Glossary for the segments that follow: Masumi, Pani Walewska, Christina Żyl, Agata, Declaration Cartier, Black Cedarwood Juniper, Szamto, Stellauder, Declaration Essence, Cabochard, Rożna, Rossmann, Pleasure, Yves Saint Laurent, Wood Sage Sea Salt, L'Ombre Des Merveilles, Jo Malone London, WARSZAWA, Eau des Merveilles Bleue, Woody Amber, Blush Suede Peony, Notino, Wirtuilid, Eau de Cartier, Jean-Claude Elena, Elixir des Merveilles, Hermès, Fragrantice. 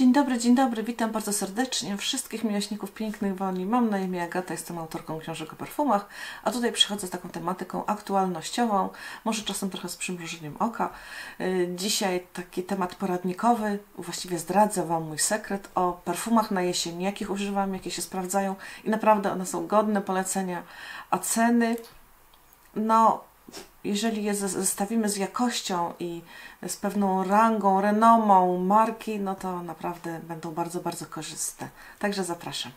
Dzień dobry, witam bardzo serdecznie wszystkich miłośników pięknych woni. Mam na imię Agata, jestem autorką książek o perfumach, a tutaj przychodzę z taką tematyką aktualnościową, może czasem trochę z przymrużeniem oka. Dzisiaj taki temat poradnikowy, właściwie zdradzę Wam mój sekret o perfumach na jesień, jakich używam, jakie się sprawdzają i naprawdę one są godne polecenia, a ceny, no... Jeżeli je zestawimy z jakością i z pewną rangą, renomą marki, no to naprawdę będą bardzo, bardzo korzystne. Także zapraszam.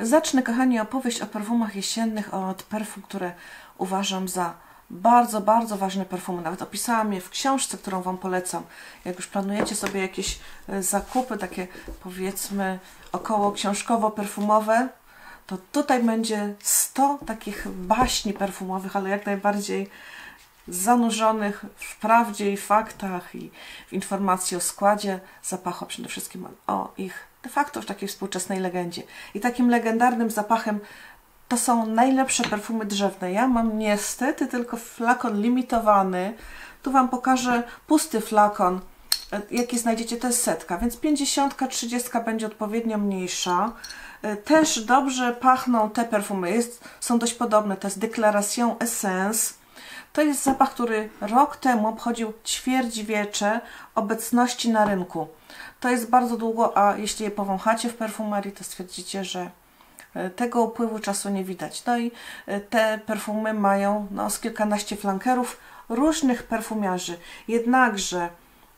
Zacznę, kochani, opowieść o perfumach jesiennych od perfum, które uważam za bardzo, bardzo ważne perfumy. Nawet opisałam je w książce, którą Wam polecam. Jak już planujecie sobie jakieś zakupy, takie powiedzmy około książkowo-perfumowe, to tutaj będzie 100 takich baśni perfumowych, ale jak najbardziej zanurzonych w prawdzie i faktach i w informacji o składzie zapachu, przede wszystkim o ich de facto w takiej współczesnej legendzie. I takim legendarnym zapachem to są najlepsze perfumy drzewne. Ja mam niestety tylko flakon limitowany. Tu Wam pokażę pusty flakon, jaki znajdziecie, to jest 100, więc 50, 30 będzie odpowiednio mniejsza. Też dobrze pachną te perfumy, są dość podobne, to jest Declaration Essence. To jest zapach, który rok temu obchodził ćwierćwiecze obecności na rynku. To jest bardzo długo, a jeśli je powąchacie w perfumerii, to stwierdzicie, że tego upływu czasu nie widać. No i te perfumy mają no, z kilkanaście flankerów różnych perfumiarzy. Jednakże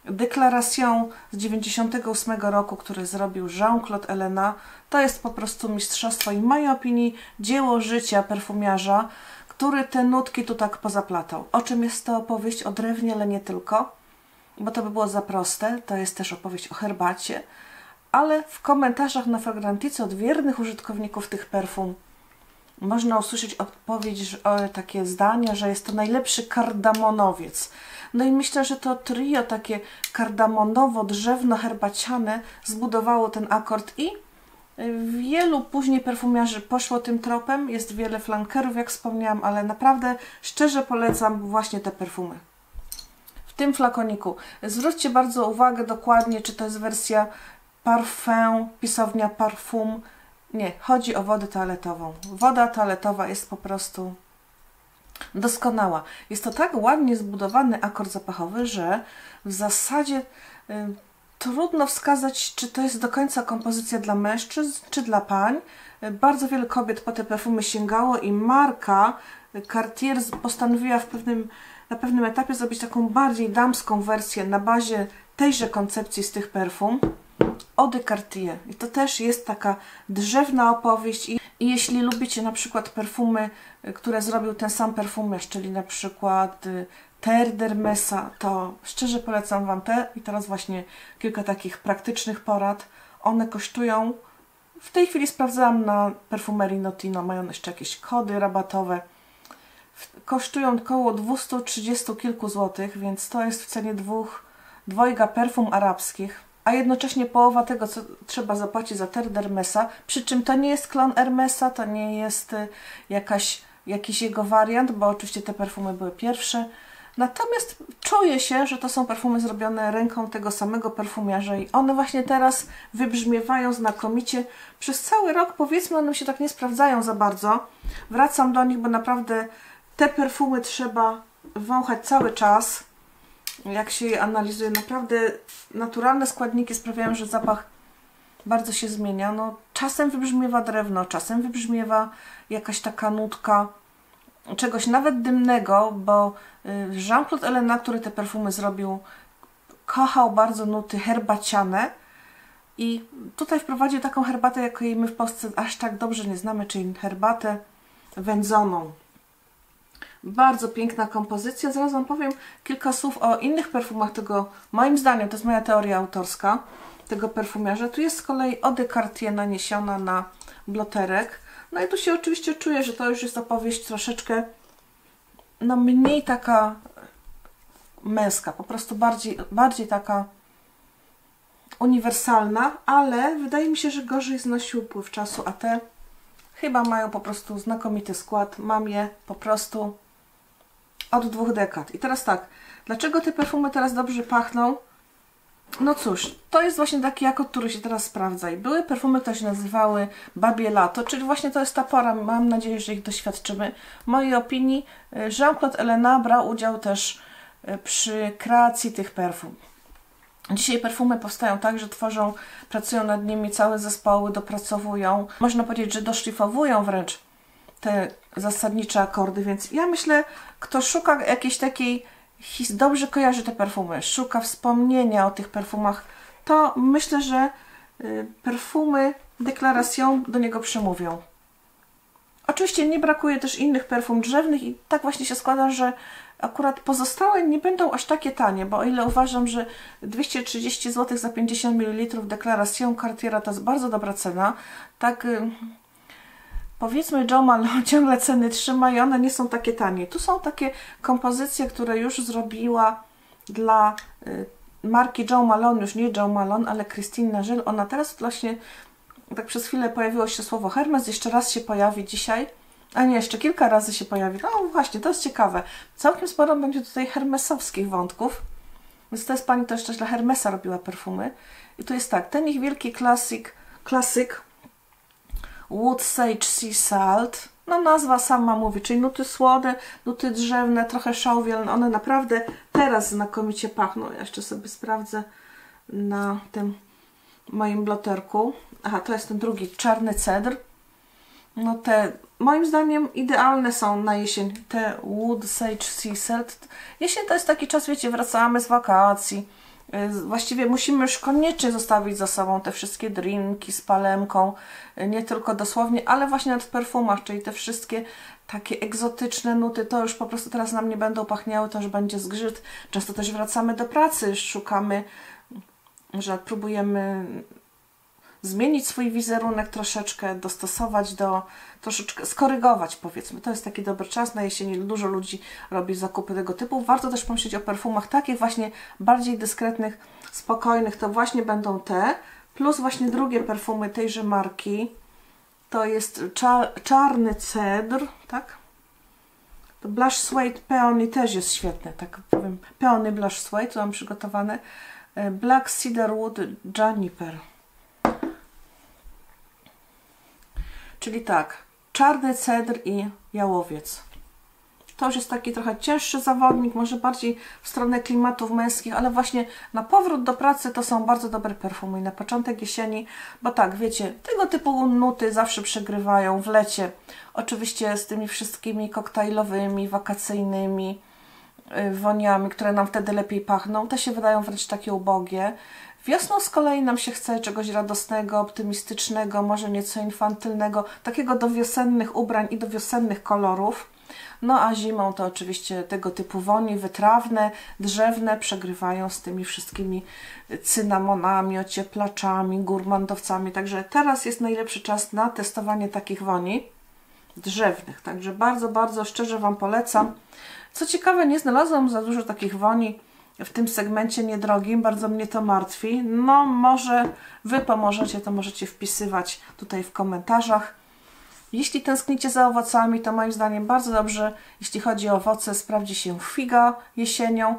Declaration z 98 roku, który zrobił Jean-Claude Elena, to jest po prostu mistrzostwo i w mojej opinii dzieło życia perfumiarza, który te nutki tu tak pozaplatał. O czym jest to opowieść? O drewnie, ale nie tylko, bo to by było za proste. To jest też opowieść o herbacie, ale w komentarzach na Fragrantice od wiernych użytkowników tych perfum można usłyszeć odpowiedź, takie zdania, że jest to najlepszy kardamonowiec. No i myślę, że to trio takie kardamonowo-drzewno-herbaciane zbudowało ten akord i wielu później perfumiarzy poszło tym tropem. Jest wiele flankerów, jak wspomniałam, ale naprawdę szczerze polecam właśnie te perfumy. W tym flakoniku zwróćcie bardzo uwagę dokładnie, czy to jest wersja parfum, pisownia parfum. Nie, chodzi o wodę toaletową. Woda toaletowa jest po prostu doskonała. Jest to tak ładnie zbudowany akord zapachowy, że w zasadzie trudno wskazać, czy to jest do końca kompozycja dla mężczyzn, czy dla pań. Bardzo wiele kobiet po te perfumy sięgało i marka Cartier postanowiła na pewnym etapie zrobić taką bardziej damską wersję na bazie tejże koncepcji z tych perfum. Eau de Cartier. I to też jest taka drzewna opowieść. I jeśli lubicie na przykład perfumy, które zrobił ten sam perfumiarz, czyli na przykład Terre d'Hermesa, to szczerze polecam Wam te. I teraz właśnie kilka takich praktycznych porad. One kosztują, w tej chwili sprawdzałam na perfumerii Notino, mają jeszcze jakieś kody rabatowe. Kosztują około 230 kilku złotych, więc to jest w cenie dwojga perfum arabskich. A jednocześnie połowa tego, co trzeba zapłacić za Terre d'Hermesa, przy czym to nie jest klon Hermesa, to nie jest jakiś jego wariant, bo oczywiście te perfumy były pierwsze. Natomiast czuję się, że to są perfumy zrobione ręką tego samego perfumiarza i one właśnie teraz wybrzmiewają znakomicie. Przez cały rok, powiedzmy, one się tak nie sprawdzają za bardzo. Wracam do nich, bo naprawdę te perfumy trzeba wąchać cały czas. Jak się je analizuje, naprawdę naturalne składniki sprawiają, że zapach bardzo się zmienia. No, czasem wybrzmiewa drewno, czasem wybrzmiewa jakaś taka nutka czegoś nawet dymnego, bo Jean-Claude Elena, który te perfumy zrobił, kochał bardzo nuty herbaciane i tutaj wprowadził taką herbatę, jakiej my w Polsce aż tak dobrze nie znamy, czyli herbatę wędzoną. Bardzo piękna kompozycja. Zaraz Wam powiem kilka słów o innych perfumach tego, moim zdaniem, to jest moja teoria autorska, tego perfumiarza. Tu jest z kolei Eau de Cartier naniesiona na bloterek. No i tu się oczywiście czuję, że to już jest opowieść troszeczkę no mniej taka męska, po prostu bardziej taka uniwersalna, ale wydaje mi się, że gorzej znosi upływ czasu, a te chyba mają po prostu znakomity skład. Mam je po prostu od 2 dekad. I teraz tak, dlaczego te perfumy teraz dobrze pachną? No cóż, to jest właśnie taki jako, który się teraz sprawdza. I były perfumy, które się nazywały Babie Lato, czyli właśnie to jest ta pora. Mam nadzieję, że ich doświadczymy. W mojej opinii Jean-Claude Elena brał udział też przy kreacji tych perfum. Dzisiaj perfumy powstają tak, że tworzą, pracują nad nimi całe zespoły, dopracowują, można powiedzieć, że doszlifowują wręcz te zasadnicze akordy, więc ja myślę, kto szuka jakiejś takiej, dobrze kojarzy te perfumy, szuka wspomnienia o tych perfumach, to myślę, że perfumy Declaration do niego przemówią. Oczywiście nie brakuje też innych perfum drzewnych i tak właśnie się składa, że akurat pozostałe nie będą aż takie tanie, bo o ile uważam, że 230 zł za 50 ml Declaration Cartiera to jest bardzo dobra cena, tak powiedzmy Jo Malone ciągle ceny trzyma i one nie są takie tanie. Tu są takie kompozycje, które już zrobiła dla marki Jo Malone, już nie Jo Malone, ale Christina Żyl. Ona teraz właśnie, tak przez chwilę pojawiło się słowo Hermes, jeszcze raz się pojawi dzisiaj. A nie, jeszcze kilka razy się pojawi. No właśnie, to jest ciekawe. Całkiem sporo będzie tutaj hermesowskich wątków. Więc to jest pani, to jeszcze dla Hermesa robiła perfumy. I to jest tak, ten ich wielki klasyk Wood Sage Sea Salt. No nazwa sama mówi, czyli nuty słode, nuty drzewne, trochę szałwiel. One naprawdę teraz znakomicie pachną. Ja jeszcze sobie sprawdzę na tym moim bloterku. Aha, to jest ten drugi, czarny cedr. No te, moim zdaniem, idealne są na jesień, te Wood Sage Sea Salt. Jesień to jest taki czas, wiecie, wracamy z wakacji. Właściwie musimy już koniecznie zostawić za sobą te wszystkie drinki z palemką, nie tylko dosłownie, ale właśnie w perfumach, czyli te wszystkie takie egzotyczne nuty, to już po prostu teraz nam nie będą pachniały, to już będzie zgrzyt. Często też wracamy do pracy, szukamy, że próbujemy zmienić swój wizerunek troszeczkę, dostosować do, troszeczkę skorygować, powiedzmy. To jest taki dobry czas na jesieni, dużo ludzi robi zakupy tego typu. Warto też pomyśleć o perfumach takich właśnie bardziej dyskretnych, spokojnych. To właśnie będą te, plus właśnie drugie perfumy tejże marki. To jest czarny cedr, tak? To Blush Suede Peony też jest świetny, tak powiem. Peony Blush Suede, tu mam przygotowane. Black Cedarwood Juniper. Czyli tak, czarny cedr i jałowiec. To już jest taki trochę cięższy zawodnik, może bardziej w stronę klimatów męskich, ale właśnie na powrót do pracy to są bardzo dobre perfumy i na początek jesieni, bo tak, wiecie, tego typu nuty zawsze przegrywają w lecie. Oczywiście z tymi wszystkimi koktajlowymi, wakacyjnymi woniami, które nam wtedy lepiej pachną, te się wydają wręcz takie ubogie. Wiosną z kolei nam się chce czegoś radosnego, optymistycznego, może nieco infantylnego, takiego do wiosennych ubrań i do wiosennych kolorów. No a zimą to oczywiście tego typu woni wytrawne, drzewne przegrywają z tymi wszystkimi cynamonami, ocieplaczami, gurmandowcami. Także teraz jest najlepszy czas na testowanie takich woni drzewnych. Także bardzo, bardzo szczerze Wam polecam. Co ciekawe, nie znalazłam za dużo takich woni w tym segmencie niedrogim, bardzo mnie to martwi. No może Wy pomożecie, to możecie wpisywać tutaj w komentarzach. Jeśli tęsknicie za owocami, to moim zdaniem bardzo dobrze, jeśli chodzi o owoce, sprawdzi się figa jesienią.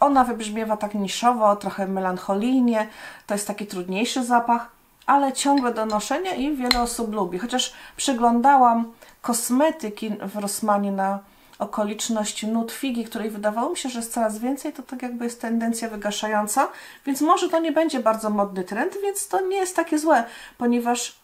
Ona wybrzmiewa tak niszowo, trochę melancholijnie, to jest taki trudniejszy zapach, ale ciągle do noszenia i wiele osób lubi. Chociaż przeglądałam kosmetyki w Rossmanie na okoliczność nut figi, której wydawało mi się, że jest coraz więcej, to tak jakby jest tendencja wygaszająca, więc może to nie będzie bardzo modny trend, więc to nie jest takie złe, ponieważ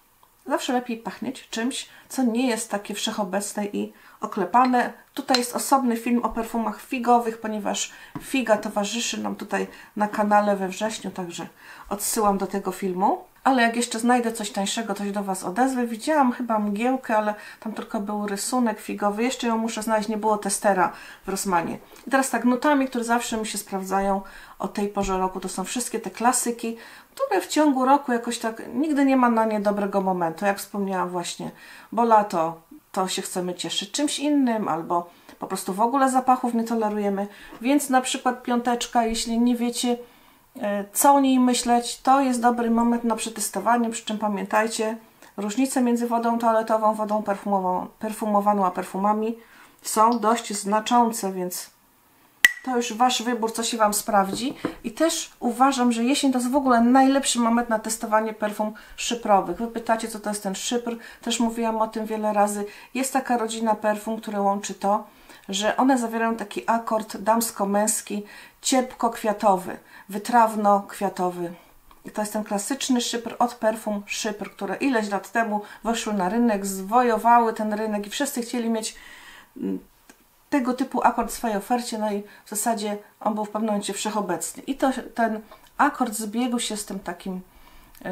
zawsze lepiej pachnieć czymś, co nie jest takie wszechobecne i oklepane. Tutaj jest osobny film o perfumach figowych, ponieważ figa towarzyszy nam tutaj na kanale we wrześniu, także odsyłam do tego filmu. Ale jak jeszcze znajdę coś tańszego, to się do Was odezwę. Widziałam chyba mgiełkę, ale tam tylko był rysunek figowy. Jeszcze ją muszę znaleźć, nie było testera w Rossmanie. I teraz tak, nutami, które zawsze mi się sprawdzają o tej porze roku, to są wszystkie te klasyki, które w ciągu roku jakoś tak, nigdy nie ma na nie dobrego momentu. Jak wspomniałam właśnie, bo lato, to się chcemy cieszyć czymś innym, albo po prostu w ogóle zapachów nie tolerujemy. Więc na przykład piąteczka, jeśli nie wiecie, co o niej myśleć, to jest dobry moment na przetestowanie, przy czym pamiętajcie, różnice między wodą toaletową, wodą perfumowaną a perfumami są dość znaczące, więc To już Wasz wybór, co się Wam sprawdzi. I też uważam, że jesień to jest w ogóle najlepszy moment na testowanie perfum szyprowych. Wy pytacie, co to jest ten szypr. Też mówiłam o tym wiele razy. Jest taka rodzina perfum, które łączy to, że one zawierają taki akord damsko-męski, cierpko-kwiatowy, wytrawno-kwiatowy. I to jest ten klasyczny szypr od perfum szypr, które ileś lat temu weszły na rynek, zwojowały ten rynek i wszyscy chcieli mieć tego typu akord w swojej ofercie, no i w zasadzie on był w pewnym momencie wszechobecny. I to, ten akord zbiegł się z tym takim,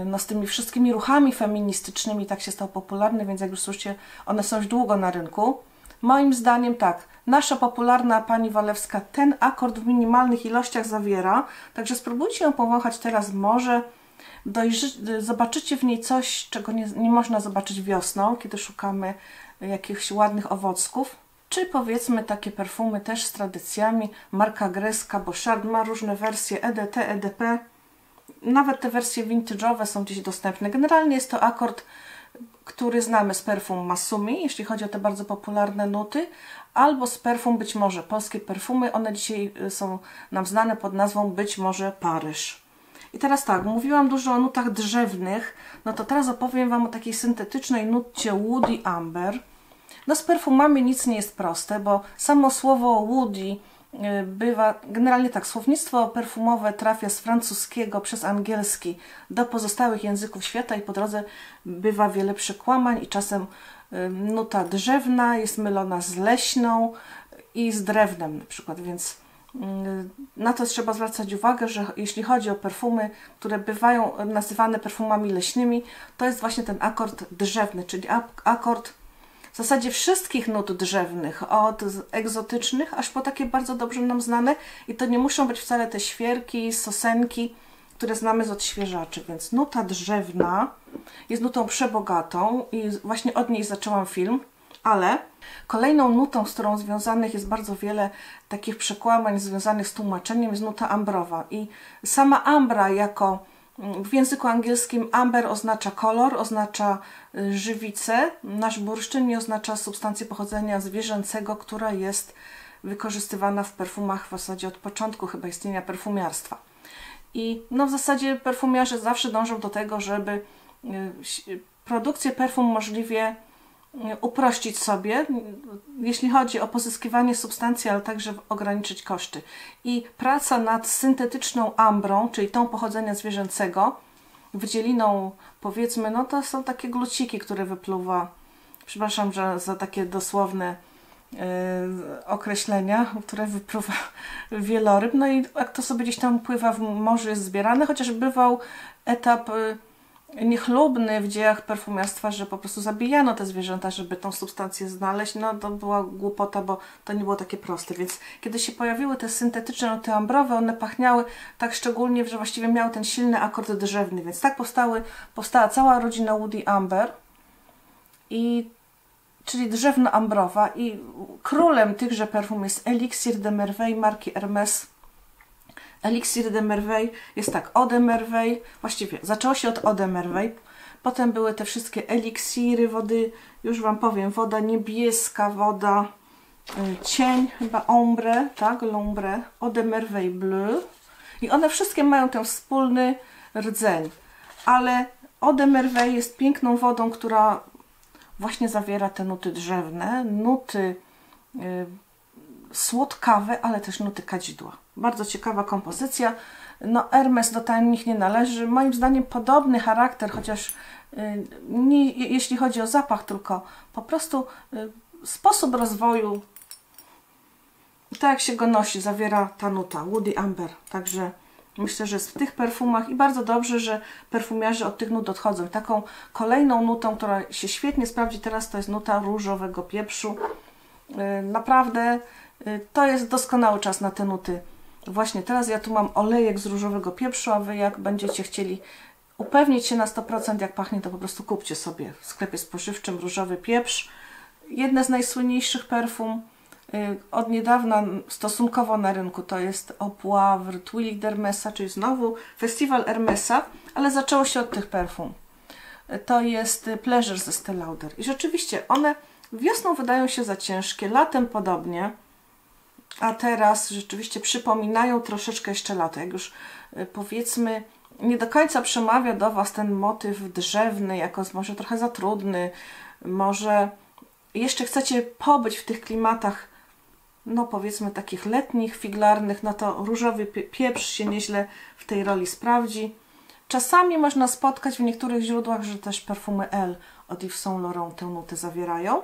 no z tymi wszystkimi ruchami feministycznymi, tak się stał popularny, więc jak już słyszycie, one są już długo na rynku. Moim zdaniem tak, nasza popularna Pani Walewska ten akord w minimalnych ilościach zawiera, także spróbujcie ją powąchać teraz, może zobaczycie w niej coś, czego nie można zobaczyć wiosną, kiedy szukamy jakichś ładnych owocków. Czy powiedzmy takie perfumy też z tradycjami, marka Grès, Cabochard ma różne wersje EDT, EDP, nawet te wersje vintage'owe są gdzieś dostępne. Generalnie jest to akord, który znamy z perfum Masumi, jeśli chodzi o te bardzo popularne nuty, albo z perfum być może polskie perfumy, one dzisiaj są nam znane pod nazwą być może Paryż. I teraz tak, mówiłam dużo o nutach drzewnych, no to teraz opowiem Wam o takiej syntetycznej nutcie Woody Amber. No z perfumami nic nie jest proste, bo samo słowo Woody bywa, generalnie tak, słownictwo perfumowe trafia z francuskiego przez angielski do pozostałych języków świata i po drodze bywa wiele przekłamań i czasem nuta drzewna jest mylona z leśną i z drewnem na przykład, więc na to trzeba zwracać uwagę, że jeśli chodzi o perfumy, które bywają nazywane perfumami leśnymi, to jest właśnie ten akord drzewny, czyli akord w zasadzie wszystkich nut drzewnych, od egzotycznych, aż po takie bardzo dobrze nam znane. I to nie muszą być wcale te świerki, sosenki, które znamy z odświeżaczy. Więc nuta drzewna jest nutą przebogatą i właśnie od niej zaczęłam film. Ale kolejną nutą, z którą związanych jest bardzo wiele takich przekłamań związanych z tłumaczeniem, jest nuta ambrowa. I sama ambra jako w języku angielskim amber oznacza kolor, oznacza żywicę. Nasz bursztyn nie oznacza substancji pochodzenia zwierzęcego, która jest wykorzystywana w perfumach w zasadzie od początku chyba istnienia perfumiarstwa. I no w zasadzie perfumiarze zawsze dążą do tego, żeby produkcję perfum możliwie uprościć sobie, jeśli chodzi o pozyskiwanie substancji, ale także ograniczyć koszty. I praca nad syntetyczną ambrą, czyli tą pochodzenia zwierzęcego, wydzieliną powiedzmy, no to są takie gluciki, które wypluwa, przepraszam, że za takie dosłowne określenia, które wypluwa wieloryb, no i jak to sobie gdzieś tam pływa w morzu, jest zbierane, chociaż bywał etap niechlubny w dziejach perfumiarstwa, że po prostu zabijano te zwierzęta, żeby tą substancję znaleźć, no to była głupota, bo to nie było takie proste, więc kiedy się pojawiły te syntetyczne nuty ambrowe, one pachniały tak szczególnie, że właściwie miały ten silny akord drzewny, więc tak powstała cała rodzina Woody Amber, czyli drzewno-ambrowa, i królem tychże perfum jest Elixir des Merveilles marki Hermès. Elixir des Merveilles jest tak, Eau des Merveilles, właściwie zaczęło się od Eau des Merveilles, potem były te wszystkie eliksiry wody, już Wam powiem, woda niebieska, woda cień, chyba ombre, tak, l'ombre, Eau des Merveilles Bleu, i one wszystkie mają ten wspólny rdzeń, ale Eau des Merveilles jest piękną wodą, która właśnie zawiera te nuty drzewne, nuty słodkawe, ale też nuty kadzidła. Bardzo ciekawa kompozycja. No Hermès do tajemnic nie należy. Moim zdaniem podobny charakter, chociaż nie jeśli chodzi o zapach, tylko po prostu sposób rozwoju, tak jak się go nosi, zawiera ta nuta Woody Amber. Także myślę, że jest w tych perfumach i bardzo dobrze, że perfumiarze od tych nut odchodzą. Taką kolejną nutą, która się świetnie sprawdzi teraz, to jest nuta różowego pieprzu. Naprawdę to jest doskonały czas na te nuty. Właśnie teraz ja tu mam olejek z różowego pieprzu, a Wy jak będziecie chcieli upewnić się na 100% jak pachnie, to po prostu kupcie sobie w sklepie spożywczym różowy pieprz. Jedne z najsłynniejszych perfum od niedawna stosunkowo na rynku to jest Eau Poivre, Wirtuilid Hermesa, czyli znowu festiwal Hermesa, ale zaczęło się od tych perfum. To jest Pleasure ze Stellauder i rzeczywiście one wiosną wydają się za ciężkie, latem podobnie. a teraz rzeczywiście przypominają troszeczkę jeszcze lato. Jak już powiedzmy nie do końca przemawia do Was ten motyw drzewny, jako może trochę za trudny, może jeszcze chcecie pobyć w tych klimatach, no powiedzmy takich letnich, figlarnych, no to różowy pieprz się nieźle w tej roli sprawdzi. Czasami można spotkać w niektórych źródłach, że też perfumy L od Yves Saint Laurent tę nutę zawierają.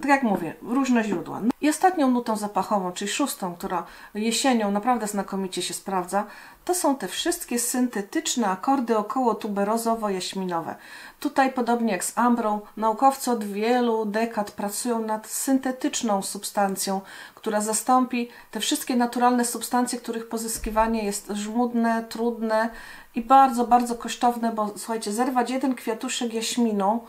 Tak jak mówię, różne źródła. I ostatnią nutą zapachową, czyli szóstą, która jesienią naprawdę znakomicie się sprawdza, to są te wszystkie syntetyczne akordy około tuberozowo-jaśminowe. Tutaj, podobnie jak z ambrą, naukowcy od wielu dekad pracują nad syntetyczną substancją, która zastąpi te wszystkie naturalne substancje, których pozyskiwanie jest żmudne, trudne i bardzo, bardzo kosztowne, bo słuchajcie, zerwać jeden kwiatuszek jaśminą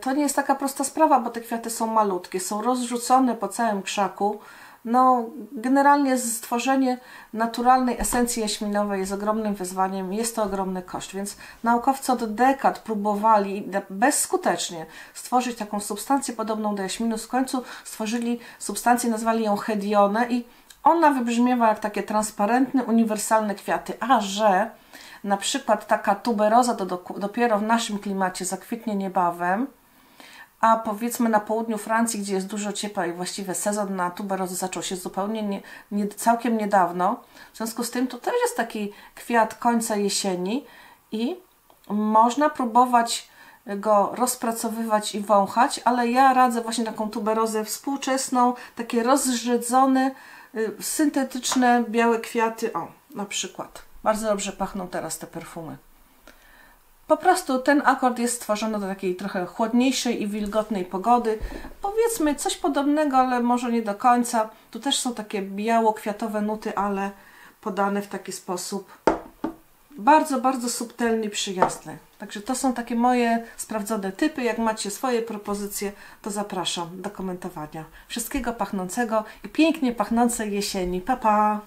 to nie jest taka prosta sprawa, bo te kwiaty są malutkie, są rozrzucone po całym krzaku. No, generalnie stworzenie naturalnej esencji jaśminowej jest ogromnym wyzwaniem, jest to ogromny koszt, więc naukowcy od dekad próbowali bezskutecznie stworzyć taką substancję podobną do jaśminu. W końcu stworzyli substancję, nazwali ją hedionę i ona wybrzmiewa jak takie transparentne, uniwersalne kwiaty, a że na przykład taka tuberoza to dopiero w naszym klimacie zakwitnie niebawem, a powiedzmy na południu Francji, gdzie jest dużo ciepła i właściwie sezon na tuberozę zaczął się zupełnie całkiem niedawno, w związku z tym to też jest taki kwiat końca jesieni i można próbować go rozpracowywać i wąchać, ale ja radzę właśnie taką tuberozę współczesną, takie rozrzedzone, syntetyczne, białe kwiaty, o, na przykład. Bardzo dobrze pachną teraz te perfumy. Po prostu ten akord jest stworzony do takiej trochę chłodniejszej i wilgotnej pogody. Powiedzmy coś podobnego, ale może nie do końca. Tu też są takie biało-kwiatowe nuty, ale podane w taki sposób bardzo, bardzo subtelny i przyjazny. Także to są takie moje sprawdzone typy. Jak macie swoje propozycje, to zapraszam do komentowania. Wszystkiego pachnącego i pięknie pachnącej jesieni. Pa, pa!